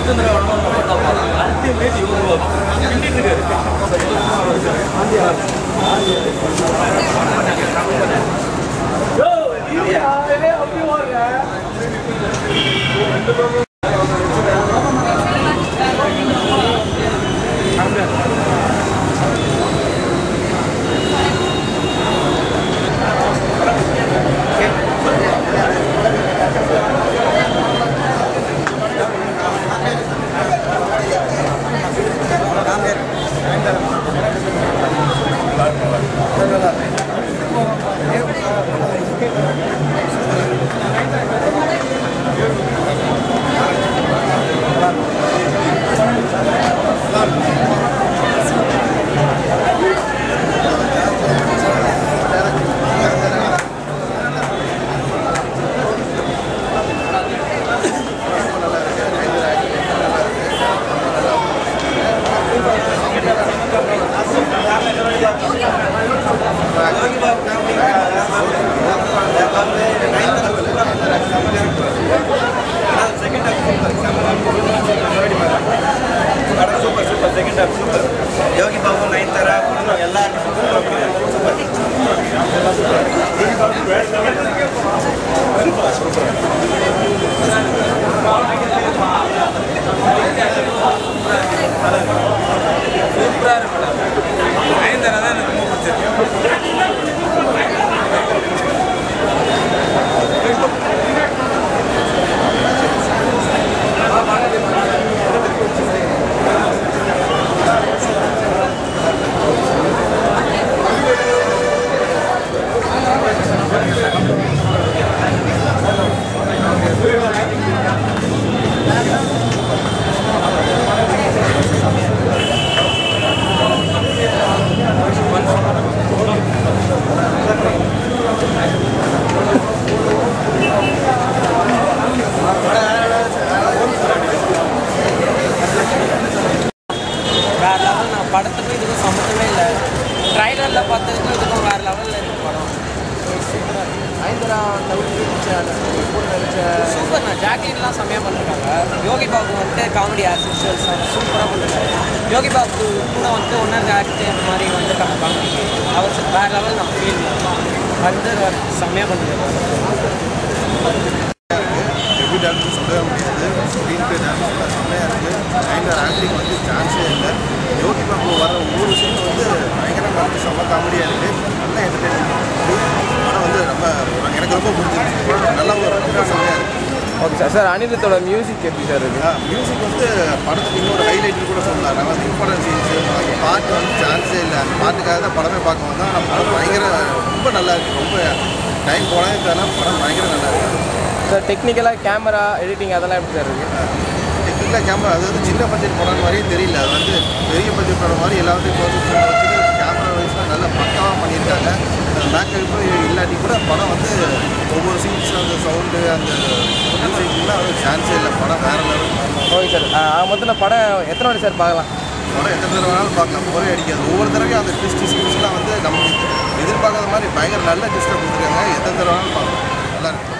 Yo, camera editing other life. The camera is a chill budget for very little. Very budget for very allowed to go to the camera. The back of the overseas sound and the chance for a parallel. Oh, sir. I'm going to put a ethanol. Sir, Bala. Over there, the twist is used on the number. Either Bala, the money, buying a